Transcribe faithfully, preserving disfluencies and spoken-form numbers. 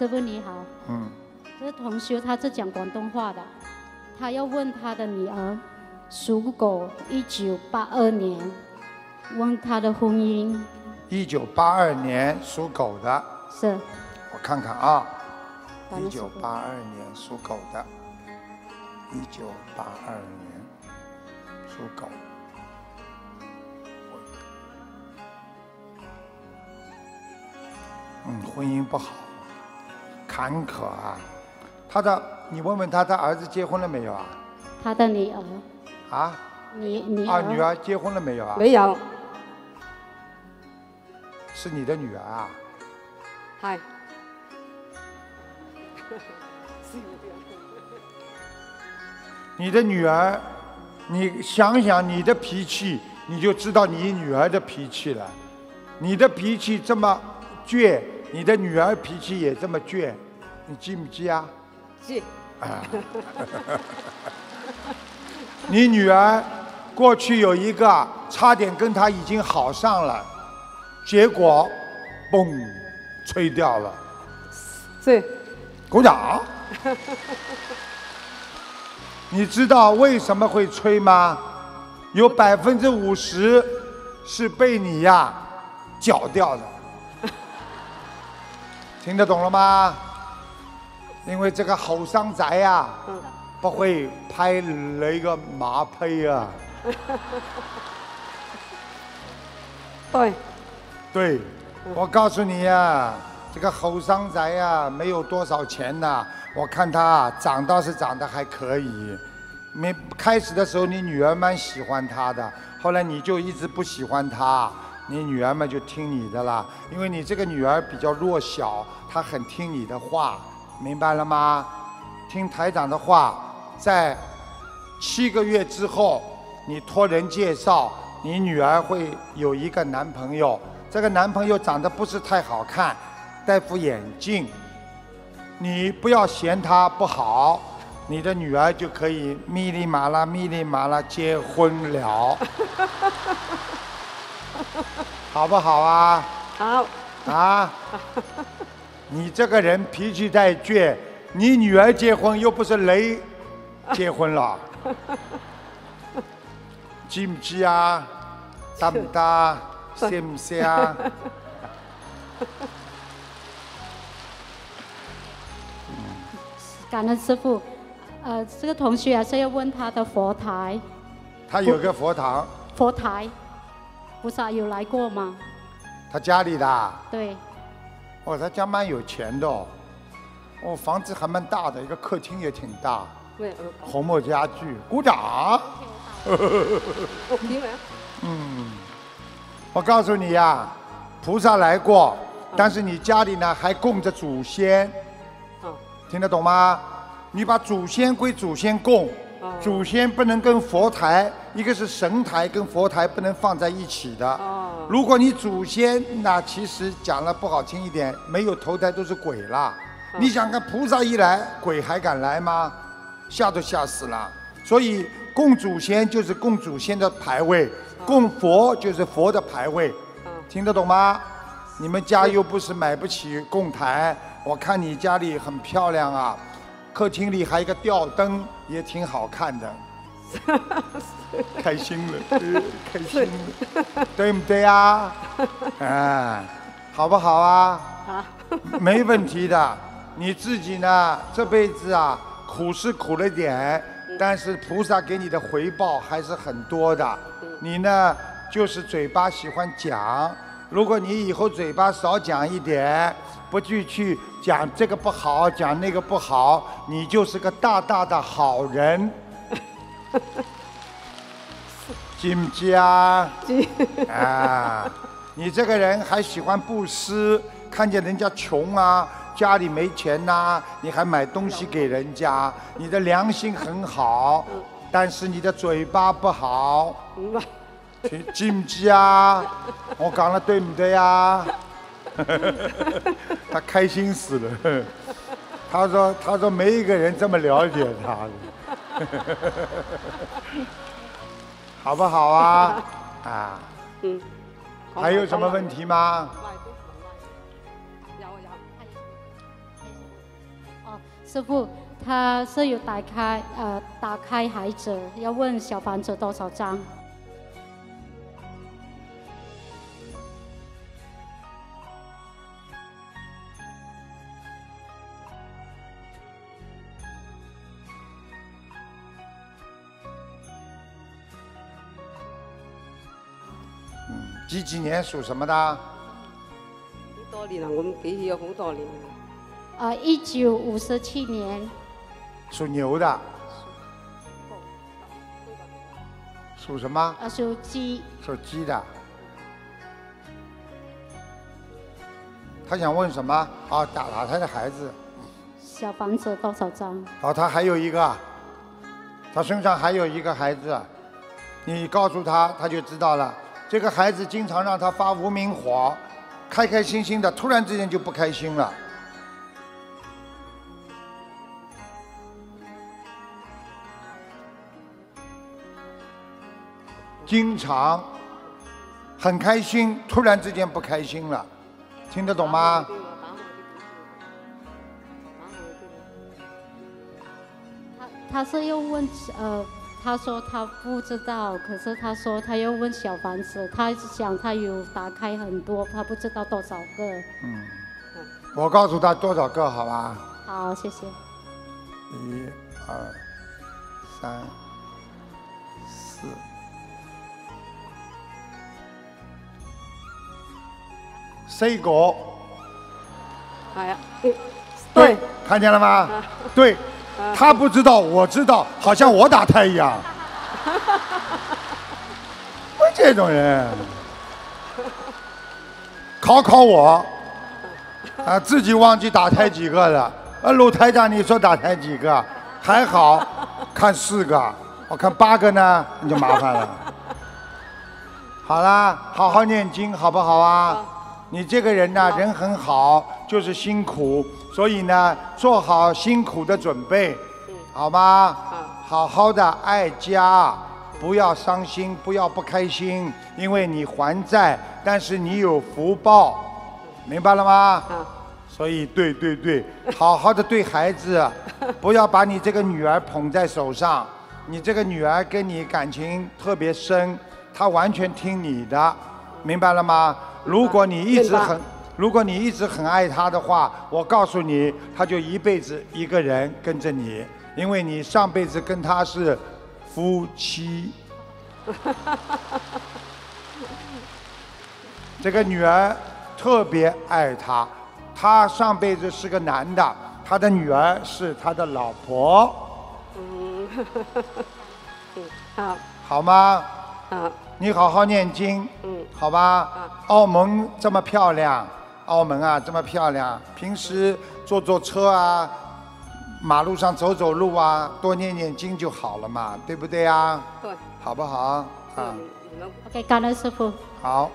师傅你好。嗯。这同修他是讲广东话的，他要问他的女儿属狗，一九八二年，问他的婚姻。一九八二年属狗的。是。我看看啊，一九八二年属狗的，一九八二年属狗。 嗯，婚姻不好，坎坷啊。他的，你问问他，他儿子结婚了没有啊？他的女儿。啊？你女儿。啊，女儿结婚了没有啊？没有。是你的女儿啊？嗨。你的女儿，你想想你的脾气，你就知道你女儿的脾气了。你的脾气这么。 倔，你的女儿脾气也这么倔，你记不记啊？记。啊。你女儿过去有一个差点跟她已经好上了，结果嘣，吹掉了。对。鼓掌。你知道为什么会吹吗？有百分之五十是被你呀、啊、搅掉的。 听得懂了吗？因为这个后生仔呀，不会拍那个马屁啊。对。对，我告诉你呀、啊，这个后生仔呀，没有多少钱呐、啊。我看他长倒是长得还可以。没开始的时候，你女儿蛮喜欢他的，后来你就一直不喜欢他。 你女儿嘛就听你的啦，因为你这个女儿比较弱小，她很听你的话，明白了吗？听台长的话，在七个月之后，你托人介绍，你女儿会有一个男朋友。这个男朋友长得不是太好看，戴副眼镜，你不要嫌他不好，你的女儿就可以咪哩麻啦咪哩麻啦结婚了。好不好啊？好啊！你这个人脾气太倔，你女儿结婚又不是雷结婚了，记不记啊？搭不搭？信不信啊？感恩师父，呃，这个同学啊是要问他的佛台。他有个佛堂。佛台。 菩萨有来过吗？他家里的、啊。对。哦，他家蛮有钱的哦，哦，房子还蛮大的，一个客厅也挺大。对。红木家具，鼓掌。我明白。嗯，我告诉你呀、啊，菩萨来过，但是你家里呢还供着祖先。嗯、听得懂吗？你把祖先归祖先供。 祖先不能跟佛台，一个是神台跟佛台不能放在一起的。哦、如果你祖先那其实讲了不好听一点，没有投胎都是鬼啦。哦、你想看菩萨一来，鬼还敢来吗？吓都吓死了。所以供祖先就是供祖先的牌位，哦、供佛就是佛的牌位。哦、听得懂吗？你们家又不是买不起供台，我看你家里很漂亮啊。 客厅里还有一个吊灯，也挺好看的，开心了，开心了，对不对啊？啊，好不好啊？啊，没问题的。你自己呢，这辈子啊，苦是苦了点，但是菩萨给你的回报还是很多的。你呢，就是嘴巴喜欢讲，如果你以后嘴巴少讲一点，不去去。 讲这个不好，讲那个不好，你就是个大大的好人，记不记啊？记啊！你这个人还喜欢布施，看见人家穷啊，家里没钱呐、啊，你还买东西给人家，你的良心很好，但是你的嘴巴不好，记不记啊？我讲了对不对啊？ 他开心死了，他说：“他说没一个人这么了解他的，好不好啊？啊，嗯，还有什么问题吗？”师傅，他是有打开呃打开孩子，要问小房子多少张？ 几几年属什么的？幾多年啦？我唔記起咗好多年。啊，一九五十七年。屬牛的。屬什么？啊，屬雞。屬雞的。他想问什么？啊，打打他的孩子。小房子多少张？哦，他还有一个，他身上还有一个孩子，你告诉他，他就知道了。 这个孩子经常让他发无名火，开开心心的，突然之间就不开心了。经常很开心，突然之间不开心了，听得懂吗？他他是又问呃。 他说他不知道，可是他说他要问小房子，他想他有打开很多，他不知道多少个。嗯，我告诉他多少个，好吧？好，谢谢。一、二、三、四。四个。係啊，對，看見了嗎？對。 他不知道，我知道，好像我打胎一样。我这种人，考考我，啊，自己忘记打胎几个了。啊，陆台长，你说打胎几个？还好，看四个，我看八个呢，你就麻烦了。好啦，好好念经，好不好啊？你这个人呢，人很好，就是辛苦。 所以呢，做好辛苦的准备，好吗？好好的爱家，不要伤心，不要不开心，因为你还债，但是你有福报，明白了吗？所以，对对对，好好的对孩子，不要把你这个女儿捧在手上。你这个女儿跟你感情特别深，她完全听你的，明白了吗？如果你一直很。 如果你一直很爱他的话，我告诉你，他就一辈子一个人跟着你，因为你上辈子跟他是夫妻。这个女儿特别爱他，他上辈子是个男的，他的女儿是他的老婆。嗯，好。好吗？好。你好好念经。嗯。好吧。澳门这么漂亮。 澳门啊，这么漂亮，平时坐坐车啊，马路上走走路啊，多念念经就好了嘛，对不对啊？对，好不好啊？OK， 感恩师父。好。